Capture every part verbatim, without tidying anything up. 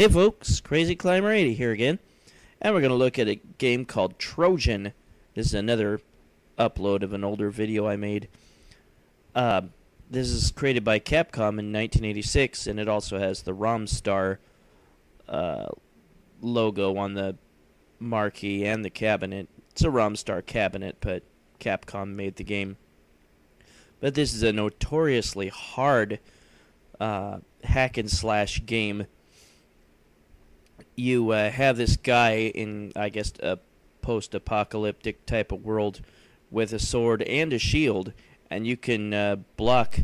Hey folks, Crazy Climber eighty here again, and we're going to look at a game called Trojan. This is another upload of an older video I made. Uh, this is created by Capcom in nineteen eighty-six, and it also has the Romstar uh, logo on the marquee and the cabinet. It's a Romstar cabinet, but Capcom made the game. But this is a notoriously hard uh, hack-and-slash game. You uh, have this guy in, I guess, a post-apocalyptic type of world with a sword and a shield, and you can uh, block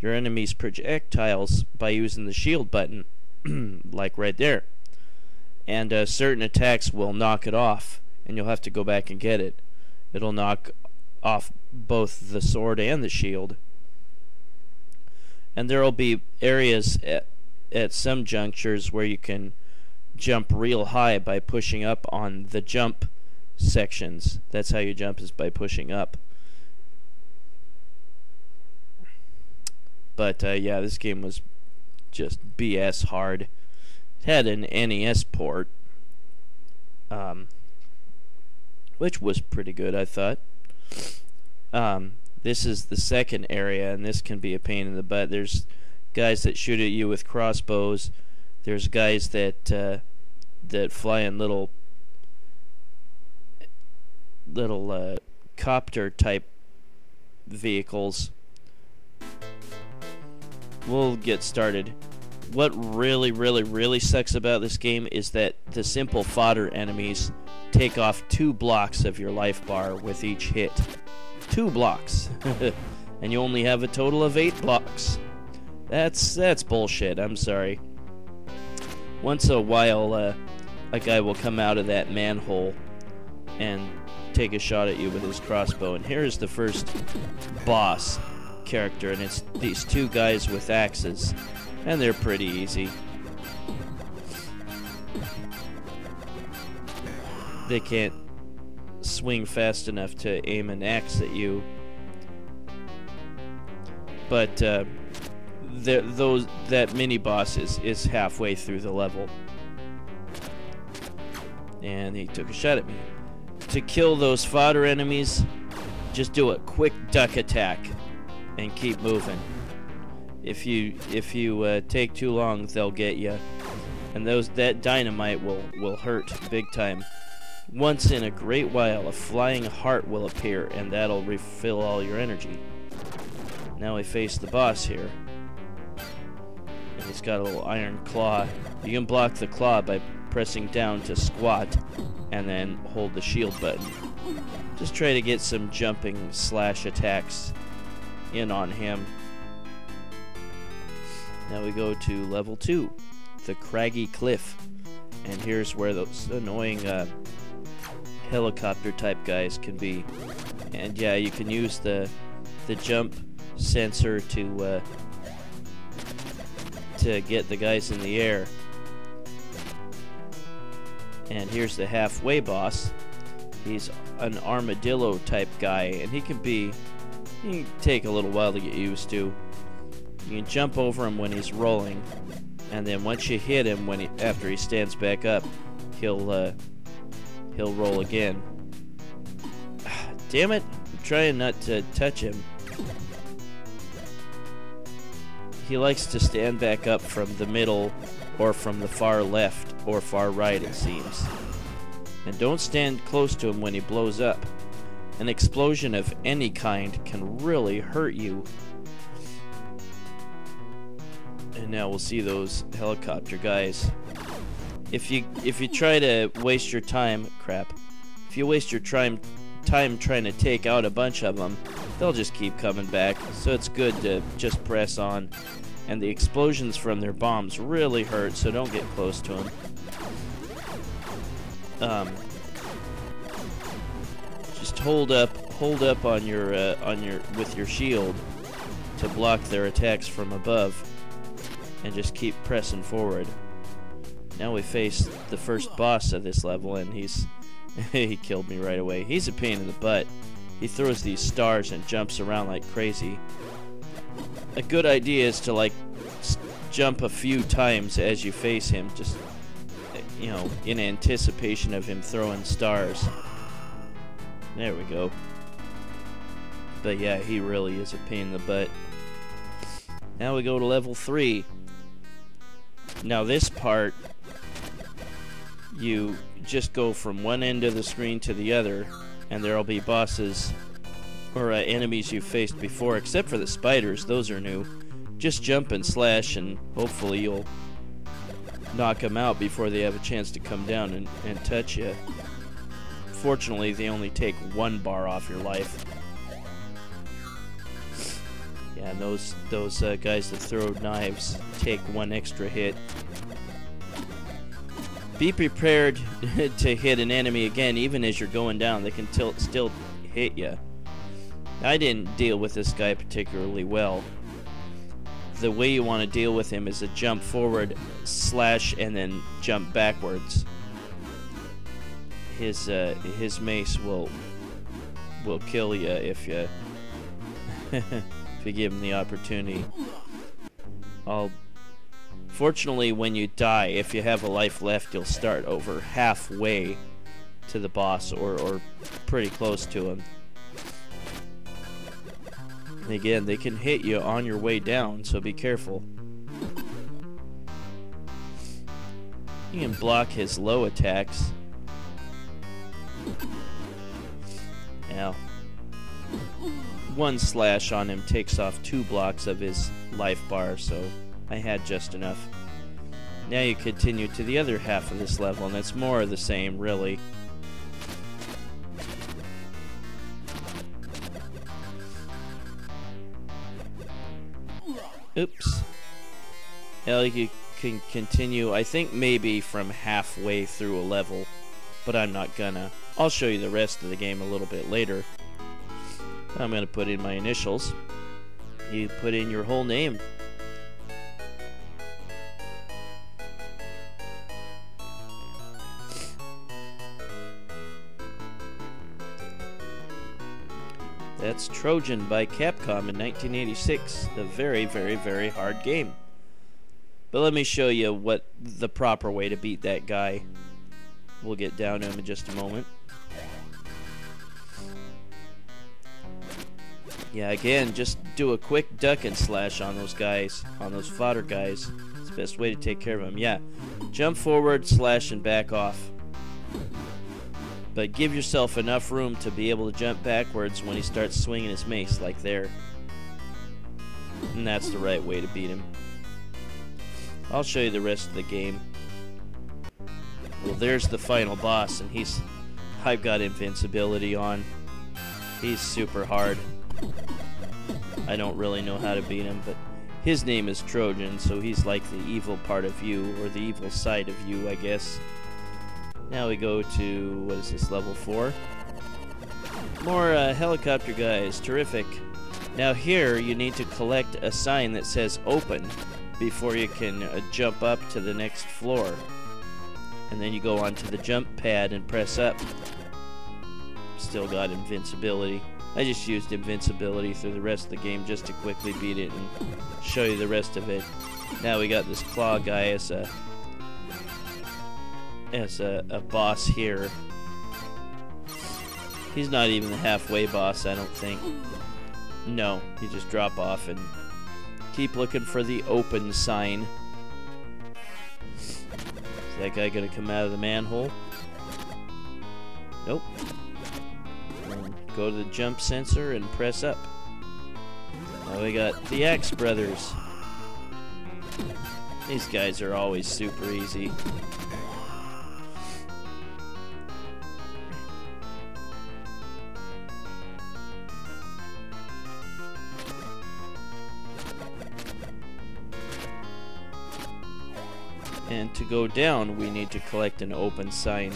your enemy's projectiles by using the shield button, like right there. And uh, certain attacks will knock it off, and you'll have to go back and get it. It'll knock off both the sword and the shield. And there will be areas at, at some junctures where you can jump real high by pushing up on the jump sections. That's how you jump, is by pushing up. But uh, yeah, this game was just B S hard. It had an N E S port, um, which was pretty good, I thought. Um, this is the second area, and this can be a pain in the butt. There's guys that shoot at you with crossbows. There's guys that uh, that fly in little little uh, copter type vehicles. We'll get started. What really, really, really sucks about this game is that the simple fodder enemies take off two blocks of your life bar with each hit. Two blocks, and you only have a total of eight blocks. That's that's bullshit. I'm sorry. Once a while, uh, a guy will come out of that manhole and take a shot at you with his crossbow. And here is the first boss character, and it's these two guys with axes, and they're pretty easy. They can't swing fast enough to aim an axe at you, but uh, The, those that mini boss is, is halfway through the level, and he took a shot at me. To kill those fodder enemies, just do a quick duck attack and keep moving. If you if you uh, take too long, they'll get you, and those that dynamite will will hurt big time. Once in a great while, a flying heart will appear, and that'll refill all your energy. Now we face the boss here. It's got a little iron claw. You can block the claw by pressing down to squat and then hold the shield button. Just try to get some jumping slash attacks in on him. Now we go to level two, the Craggy Cliff. And here's where those annoying uh, helicopter type guys can be. And yeah, you can use the, the jump sensor to uh, to get the guys in the air. And here's the halfway boss. He's an armadillo type guy, and he can be he can take a little while to get used to. You can jump over him when he's rolling, and then once you hit him, when he, after he stands back up, he'll uh, he'll roll again. Damn it, I'm trying not to touch him. He likes to stand back up from the middle or from the far left or far right, it seems. And don't stand close to him when he blows up. An explosion of any kind can really hurt you. And now we'll see those helicopter guys. If you if you try to waste your time, crap. If you waste your time time trying to take out a bunch of them, they'll just keep coming back. So it's good to just press on. And the explosions from their bombs really hurt, so don't get close to them. Um, just hold up, hold up on your, uh, on your, with your shield to block their attacks from above, and just keep pressing forward. Now we face the first boss of this level, and he's he killed me right away. He's a pain in the butt. He throws these stars and jumps around like crazy. A good idea is to like jump a few times as you face him, just, you know, in anticipation of him throwing stars. There we go. But yeah, he really is a pain in the butt. Now we go to level three. Now this part, you just go from one end of the screen to the other, and there'll be bosses or uh, enemies you faced before, except for the spiders. Those are new. Just jump and slash, and hopefully you'll knock them out before they have a chance to come down and, and touch you. Fortunately, they only take one bar off your life. Yeah, and those, those uh, guys that throw knives take one extra hit. Be prepared to hit an enemy again, even as you're going down. They can til- still hit you. I didn't deal with this guy particularly well. The way you want to deal with him is to jump forward, slash, and then jump backwards. His uh, his mace will will kill you if you if you give him the opportunity. I'll, fortunately, when you die, if you have a life left, you'll start over halfway to the boss, or or pretty close to him. Again, they can hit you on your way down, so be careful. You can block his low attacks. Now, one slash on him takes off two blocks of his life bar, so I had just enough. Now you continue to the other half of this level, and it's more of the same, really. Oops. Now you can continue, I think, maybe from halfway through a level, but I'm not gonna. I'll show you the rest of the game a little bit later. I'm gonna put in my initials. You put in your whole name. That's Trojan by Capcom in nineteen eighty-six. A very, very, very hard game. But let me show you what the proper way to beat that guy. We'll get down to him in just a moment. Yeah, again, just do a quick duck and slash on those guys, on those fodder guys. It's the best way to take care of them. Yeah, jump forward, slash, and back off. But give yourself enough room to be able to jump backwards when he starts swinging his mace, like there. And that's the right way to beat him. I'll show you the rest of the game. Well, there's the final boss, and he's... I've got invincibility on. He's super hard. I don't really know how to beat him, but his name is Trojan, so he's like the evil part of you, or the evil side of you, I guess. Now we go to, what is this, level four? More uh, helicopter guys, terrific. Now here you need to collect a sign that says open before you can uh, jump up to the next floor. And then you go onto the jump pad and press up. Still got invincibility. I just used invincibility through the rest of the game just to quickly beat it and show you the rest of it. Now we got this claw guy as a... as a, a boss here. He's not even the halfway boss, I don't think. No, you just drop off and keep looking for the open sign. Is that guy gonna come out of the manhole? Nope. And go to the jump sensor and press up. Now we got the Axe Brothers. These guys are always super easy. And to go down, we need to collect an open sign.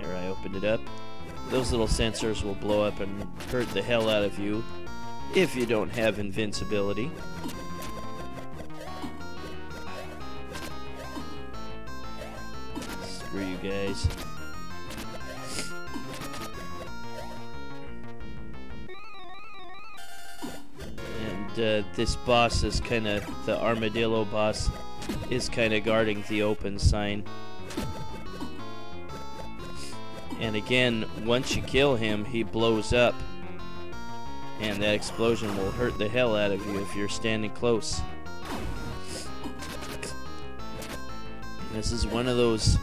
There, I opened it up. Those little sensors will blow up and hurt the hell out of you if you don't have invincibility. Screw you guys. uh, this boss is kind of, the armadillo boss is kind of guarding the open sign. And again, once you kill him, he blows up. And that explosion will hurt the hell out of you if you're standing close. This is one of those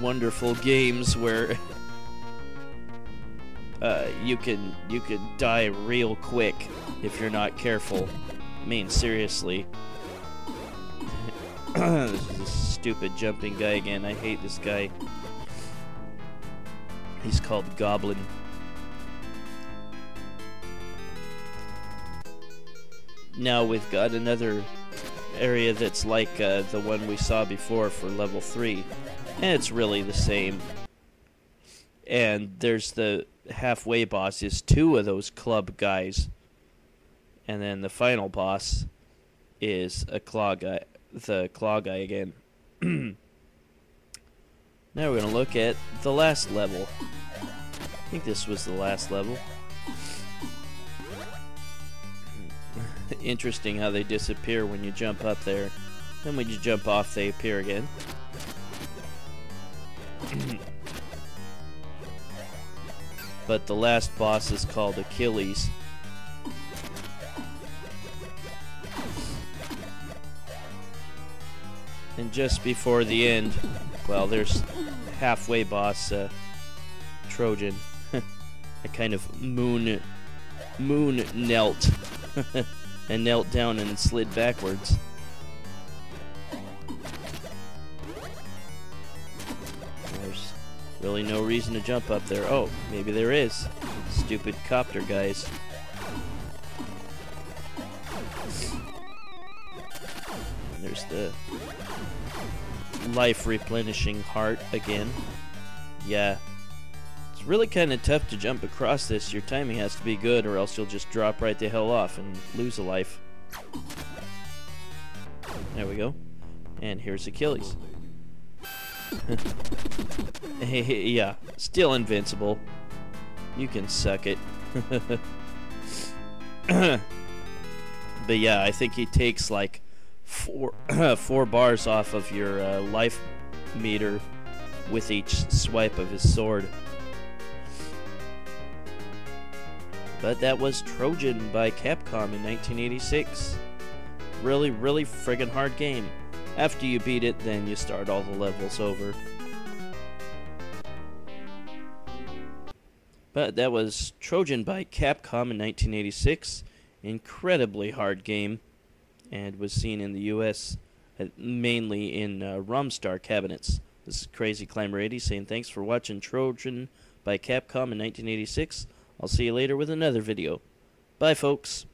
wonderful games where uh, you can you can die real quick if you're not careful. I mean, seriously. This is a stupid jumping guy again. I hate this guy. He's called Goblin. Now we've got another area that's like uh, the one we saw before for level three, and it's really the same. And there's the halfway boss is two of those club guys, and then the final boss is a claw guy, the claw guy again. Now we're gonna look at the last level. I think this was the last level. Interesting how they disappear when you jump up there. Then when you jump off, they appear again. But the last boss is called Achilles. And just before the end, well, there's halfway boss uh, Trojan. I kind of moon moon knelt. And knelt down and slid backwards. There's really no reason to jump up there. Oh, maybe there is. Stupid copter guys. And there's the life replenishing heart again. Yeah. It's really kind of tough to jump across this. Your timing has to be good, or else you'll just drop right the hell off and lose a life. There we go. And here's Achilles. Yeah, still invincible. You can suck it. But yeah, I think he takes like four, four bars off of your uh, life meter with each swipe of his sword. But that was Trojan by Capcom in nineteen eighty-six. Really, really friggin' hard game. After you beat it, then you start all the levels over. But that was Trojan by Capcom in nineteen eighty-six. Incredibly hard game, and was seen in the U S mainly in uh, Romstar cabinets. This is Crazy Climber eighty saying thanks for watching Trojan by Capcom in nineteen eighty-six. I'll see you later with another video. Bye, folks.